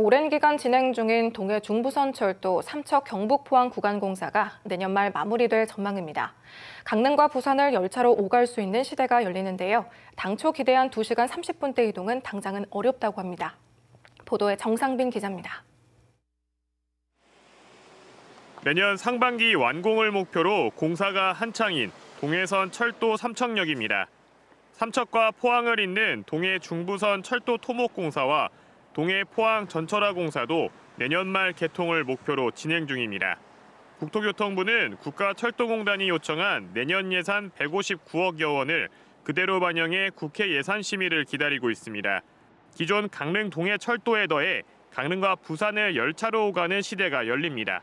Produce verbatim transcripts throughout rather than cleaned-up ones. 오랜 기간 진행 중인 동해중부선 철도 삼척 경북 포항 구간 공사가 내년 말 마무리될 전망입니다. 강릉과 부산을 열차로 오갈 수 있는 시대가 열리는데요. 당초 기대한 두 시간 삼십 분대 이동은 당장은 어렵다고 합니다. 보도에 정상빈 기자입니다. 내년 상반기 완공을 목표로 공사가 한창인 동해선 철도 삼척역입니다. 삼척과 포항을 잇는 동해중부선 철도 토목공사와 동해 포항 전철화 공사도 내년 말 개통을 목표로 진행 중입니다. 국토교통부는 국가철도공단이 요청한 내년 예산 백오십구억여 원을 그대로 반영해 국회 예산 심의를 기다리고 있습니다. 기존 강릉 동해 철도에 더해 강릉과 부산을 열차로 오가는 시대가 열립니다.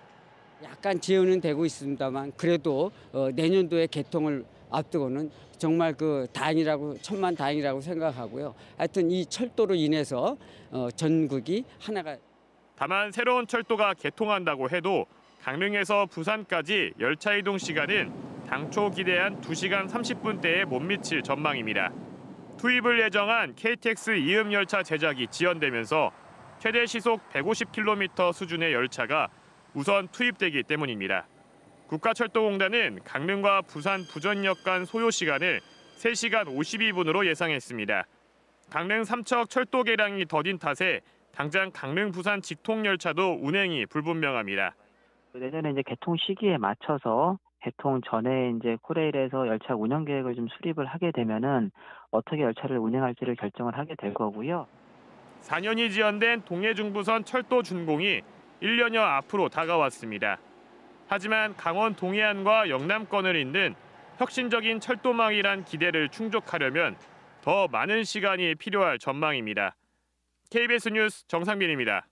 약간 지연은 되고 있습니다만 그래도 내년도에 개통을 앞두고는 정말 그 다행이라고 천만 다행이라고 생각하고요. 하여튼 이 철도로 인해서 전국이 하나가. 다만 새로운 철도가 개통한다고 해도 강릉에서 부산까지 열차 이동 시간은 당초 기대한 두 시간 삼십 분대에 못 미칠 전망입니다. 투입을 예정한 케이티엑스 이음 열차 제작이 지연되면서 최대 시속 백오십 킬로미터 수준의 열차가 우선 투입되기 때문입니다. 국가철도공단은 강릉과 부산 부전역 간 소요 시간을 세 시간 오십이 분으로 예상했습니다. 강릉 삼척 철도 개량이 더딘 탓에 당장 강릉 부산 직통 열차도 운행이 불분명합니다. 내년에 이제 개통 시기에 맞춰서 개통 전에 이제 코레일에서 열차 운영 계획을 좀 수립을 하게 되면은 어떻게 열차를 운행할지를 결정을 하게 될 거고요. 사 년이 지연된 동해중부선 철도 준공이 일 년여 앞으로 다가왔습니다. 하지만 강원 동해안과 영남권을 잇는 혁신적인 철도망이란 기대를 충족하려면 더 많은 시간이 필요할 전망입니다. 케이비에스 뉴스 정상빈입니다.